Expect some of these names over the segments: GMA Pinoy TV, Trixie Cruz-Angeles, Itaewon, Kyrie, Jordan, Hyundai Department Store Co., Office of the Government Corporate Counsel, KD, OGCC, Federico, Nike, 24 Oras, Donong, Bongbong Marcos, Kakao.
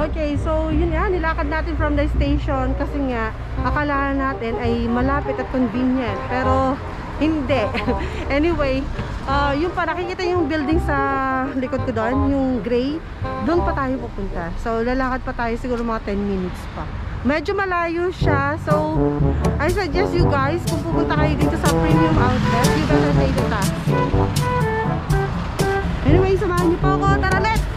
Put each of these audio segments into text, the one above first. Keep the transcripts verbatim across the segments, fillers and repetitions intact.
Okay, so yun nga, nilakad natin from the station kasi nga akala natin ay malapit at convenient, pero hindi. Anyway, uh, yung pa nakikita yung building sa likod ko doon, yung gray, doon pa tayo pupunta. So lalakad pa tayo siguro mga ten minutes pa. Medyo malayo siya, so I suggest you guys, kung pupunta kayo dito sa premium outlet, you better pay the tax. Anyway, samahan niyo po ako, tara let's!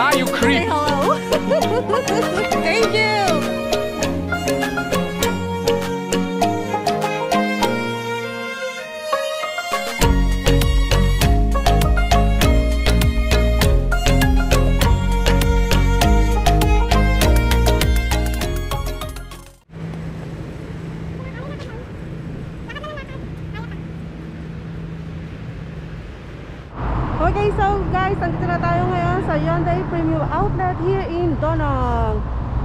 Ah, you creep. Hey, hello. Thank you. Okay, so guys, nandito na tayo ngayon sa Hyundai Premium Outlet here in Donong.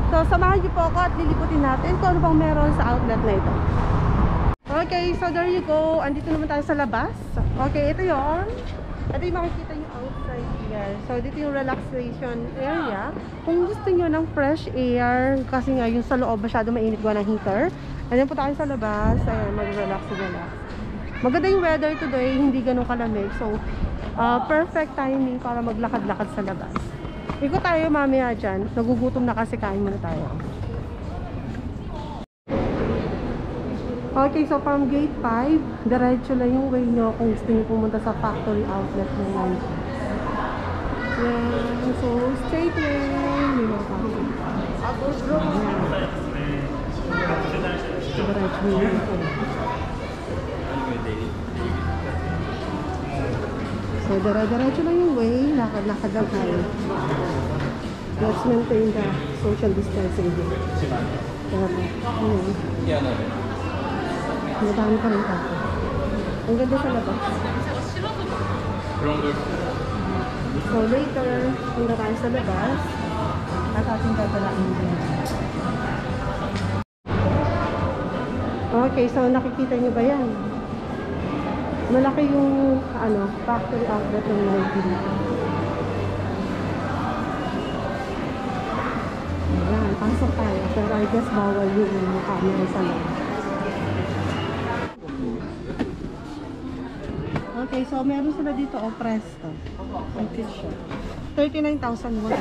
So, samahan niyo po ako at liliputin natin kung ano bang meron sa outlet na ito. Okay, so there you go. Andito naman tayo sa labas. Okay, ito yun. Ito yung makikita yung outside here. So, dito yung relaxation area. Kung gusto niyo ng fresh air, kasi nga yung sa loob masyado mainit gawa ng heater. Andito po tayo sa labas. Ayan, mag-relax relax. Maganda yung weather today, hindi ganun kalamig. So, Uh, perfect timing para maglakad-lakad sa labas. Ikot tayo mamaya dyan. Nagugutom na kasi, kain muna tayo. Okay, so from gate five, diretso lang yung way nyo kung gusto nyo pumunta sa factory outlet ng Nike. Yan. So, straight way. Diretso nyo yun. So, dara-daracho lang yung way, lakad-lakad lang tayo. Let's maintain the social distancing here. Yeah, no. Madami pa rin tayo. Ang ganda sa labas. So, later, punta tayo sa labas at ating tatalain din. Okay, so nakikita nyo ba yan? Malaki yung ano, factory outlet ng Nike dito. Ayan, pasok tayo. Pero I guess bawal yung mukha nyo sa loob. Okay, so meron sila dito o presto. I think siya. thirty-nine thousand won.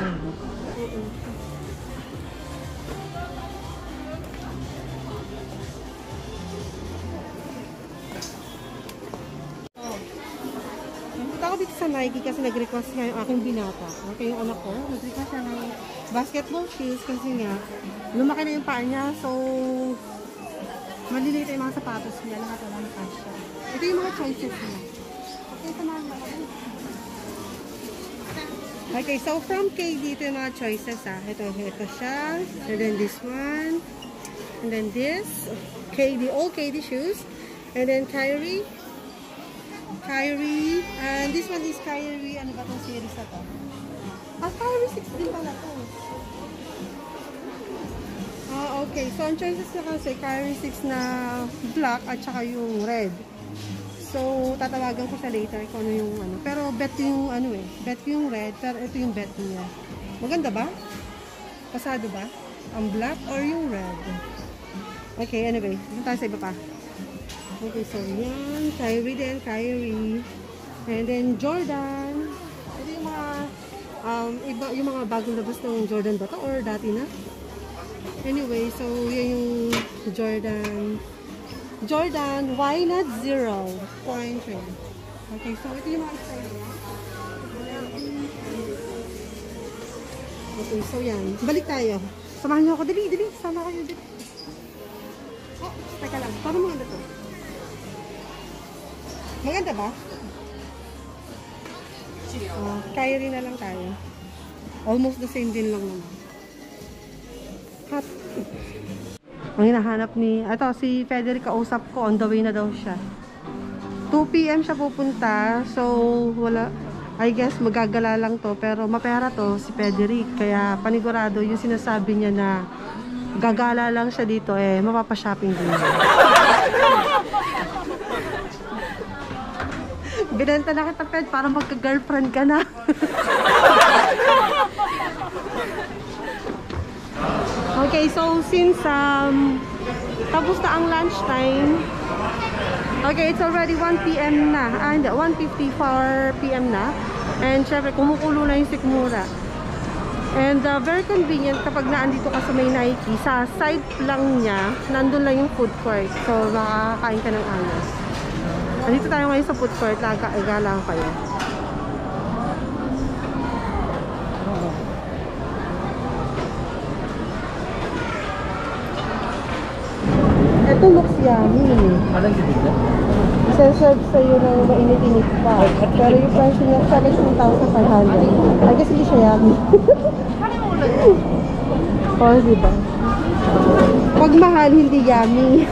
Sa Nike kasi nag-request nga yung aking binata. Okay, yung anak ko, nag-request siya ng basketball shoes kasi nga lumaki na yung paa niya, so maliliit yung mga sapatos niya, lahat wala na cash siya. Ito yung mga choices niya. Okay, tamahan mo. Okay, so from K D, ito yung mga choices ah. Ito, ito siya, and then this one, and then this, K D, all K D shoes, and then Kyrie, Kyrie, and this one is Kyrie, ano ba itong series na to? Ah, Kyrie six din pala to. Ah, okay. So, ang choices na kasi, Kyrie six na black at saka yung red. So, tatawagan ko siya later kung ano yung ano. Pero, bet yung ano eh. Bet yung red, pero ito yung bet niya. Maganda ba? Pasado ba? Ang black or yung red? Okay, anyway. Dito tayo sa iba pa. Okay, so yan, Kyrie din, Kyrie. And then Jordan. Ito yung mga, um, iba, yung mga bagong labas ng Jordan ba to? Or dati na? Anyway, so yan yung Jordan. Jordan, why not zero? Point three. Okay, so ito yung mga excited. Okay, so yan. Balik tayo. Samahan nyo ako. Dali, dali. Sama kayo. Dali. Oh, teka lang. Para mga na to. Maganda ba? Uh, Kyrie na lang tayo. Almost the same din lang naman. Hot. Ang hinahanap ni... Ito, si Federico, kausap ko. On the way na daw siya. two p m siya pupunta. So, wala... I guess, magagala lang to. Pero mapera to, si Federico. Kaya panigurado yung sinasabi niya na gagala lang siya dito. Eh, mapapashopping din. Binenta na kita, Fed, para magka-girlfriend ka na. Okay, so since um, tapos na ang lunch time. Okay, it's already one p m na. Ah, hindi, one fifty-four p m na. And syempre, kumukulo na yung sikmura. And uh, very convenient kapag naandito ka sa may Nike. Sa side lang niya, nandun lang yung food court. So, makakain ka ng anas. Nandito tayo ngayon sa food court. Nagkaigalang kayo. Ito looks yummy. Anong dito? Isa-serve sa'yo na mainit-init pa. Pero yung price niya, seventeen thousand five hundred. I guess hindi siya yummy. Oh, diba? Pag mahal, hindi yummy.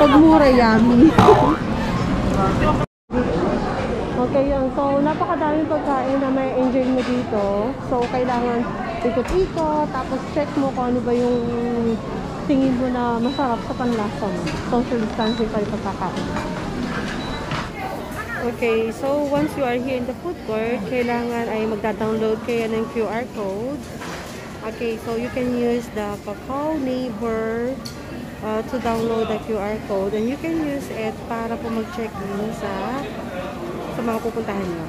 Pag mura, yummy. Okay, yun. So, napakadaming pagkain na may enjoy mo dito. So, kailangan ikot-ikot, tapos check mo kung ano ba yung tingin mo na masarap sa panlasa mo. Social distancing pa rin pagkakain. Okay, so once you are here in the food court, kailangan ay magda-download kayo ng Q R code. Okay, so you can use the Kakao Neighbor uh, to download the Q R code and you can use it para po mag-check-in sa sa mga pupuntahan nyo.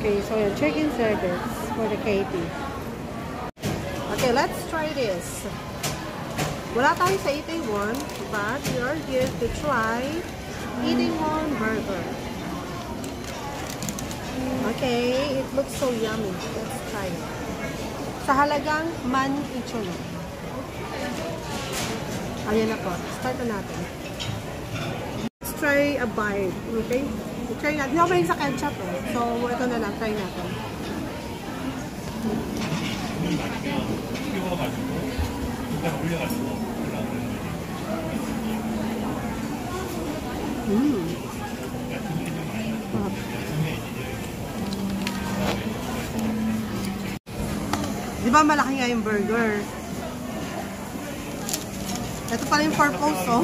Okay, so yung check-in service for the K D. Okay, let's try this. Wala tayo sa Itaewon, but we are here to try Itaewon burger. Okay, it looks so yummy. Let's try it. Sa halagang man icholo. Ayan na po. Start na natin. Let's try a bite. Okay? Try natin. Hindi ako maling sa ketchup. Eh. So, ito na lang. Try natin. Mmm. Diba malaki nga yung burger? Ito pala yung purpose, oh.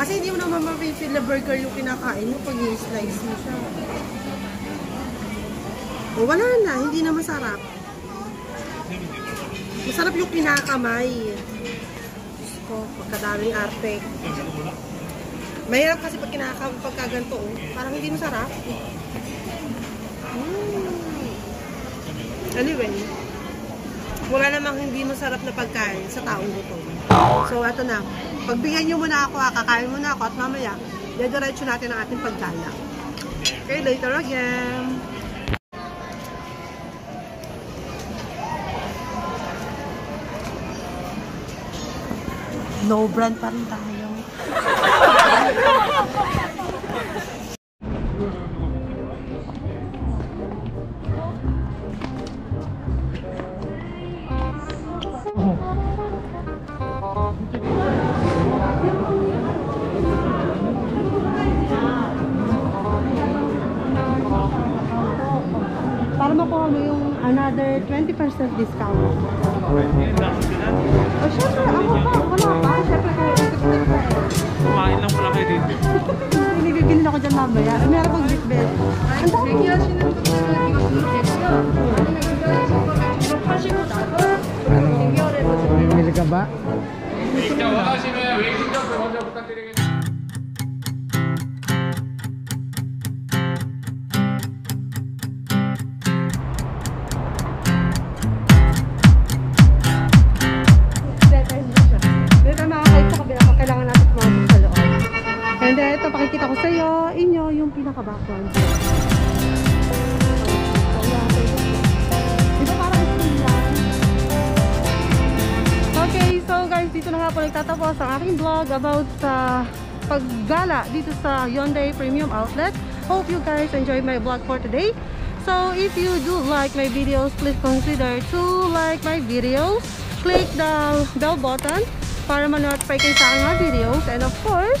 Kasi hindi mo naman ma-refill na burger yung kinakain mo pag i-slice mo siya. Oh, wala na, hindi na masarap. Masarap yung kinakamay. Diyos ko, pagkadaming arte. Mahirap kasi pag kinakamay, pagkaganto, oh. Parang hindi masarap. Mm. Anyway, wala namang hindi masarap na pagkain sa taong gutom. So, ito na. Pagbigyan nyo muna ako, kakain muna ako, at mamaya, dediretso natin ang ating pagkala. Okay, later again. No brand pa rin tayo. Another twenty percent discount. Oh, syempre, ako pa, wala pa. Syempre, kumain lang pala kayo dito. Binibigilin ako dyan mamaya. Meron pang bitbit. Ang dami. Ano, mamimili ka ba? Pakikita ko sa'yo, inyo, yung pinaka-background. Diba parang school lang? Okay, so guys, dito na nga po nagtatapos ang aking vlog about sa paggala dito sa Hyundai Premium Outlet. Hope you guys enjoyed my vlog for today. So, if you do like my videos, please consider to like my videos. Click the bell button para ma-notify kayo sa aking mga videos. And of course,